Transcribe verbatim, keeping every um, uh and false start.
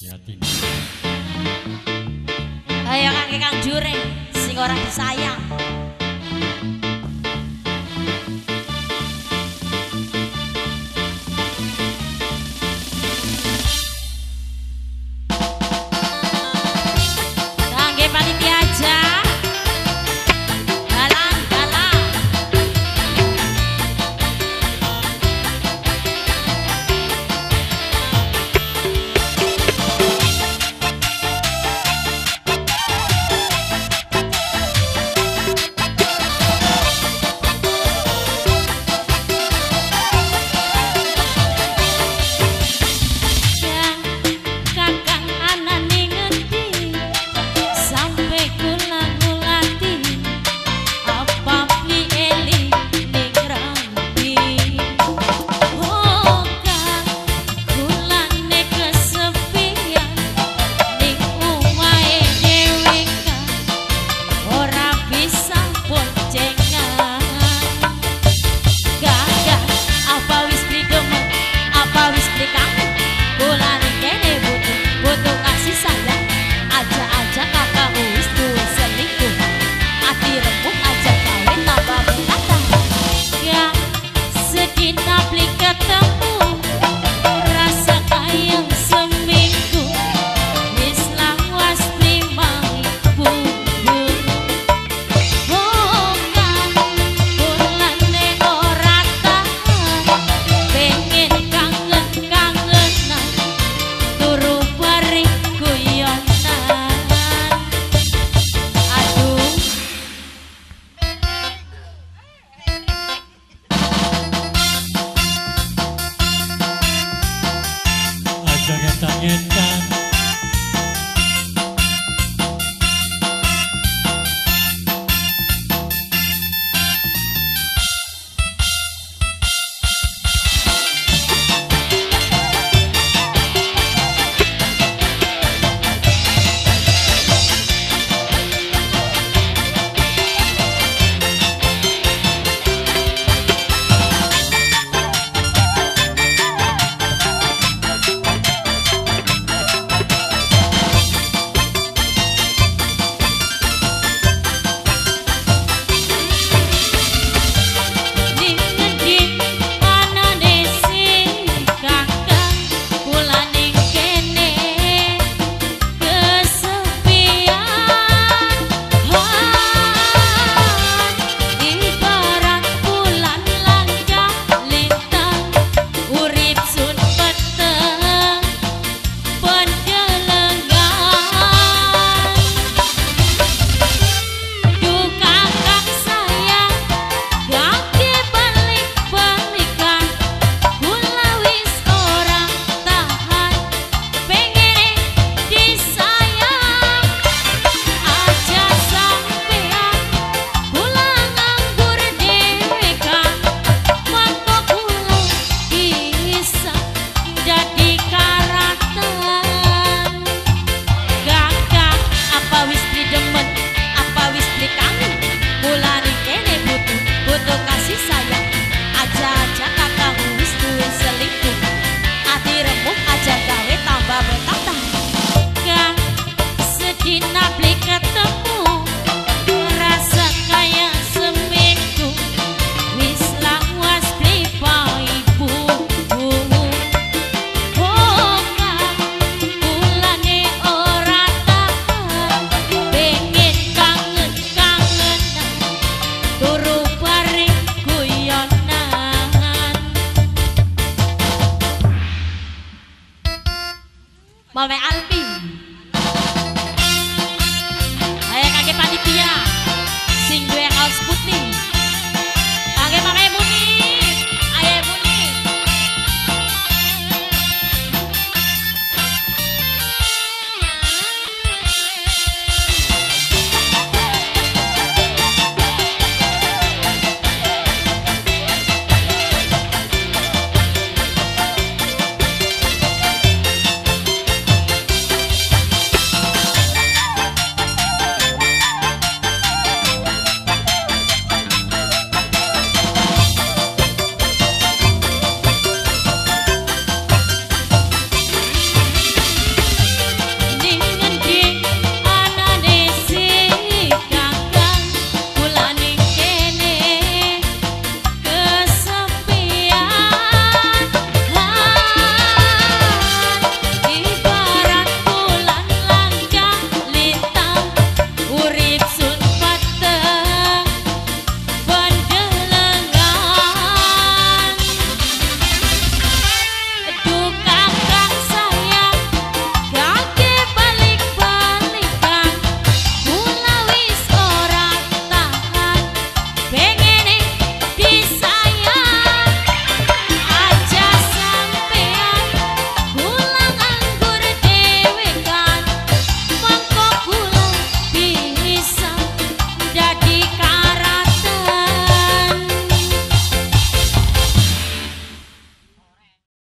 Yatim. Ayo kakek kang jureng sing ora disayang. Mame Alpi.